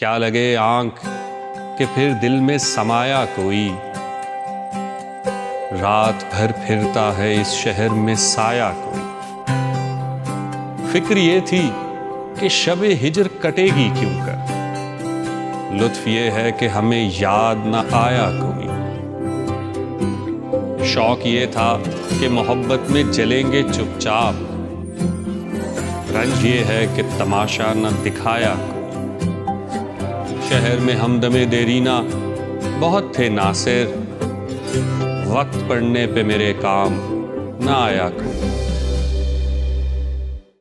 क्या लगे आंख कि फिर दिल में समाया कोई, रात भर फिरता है इस शहर में साया कोई। फिक्र ये थी कि शबे हिजर कटेगी क्यों कर, लुत्फ ये है कि हमें याद ना आया कोई। शौक ये था कि मोहब्बत में जलेंगे चुपचाप, रंज ये है कि तमाशा ना दिखाया कोई। शहर में हमदमे देरीना बहुत थे नासिर, वक्त पड़ने पे मेरे काम ना आया कोई।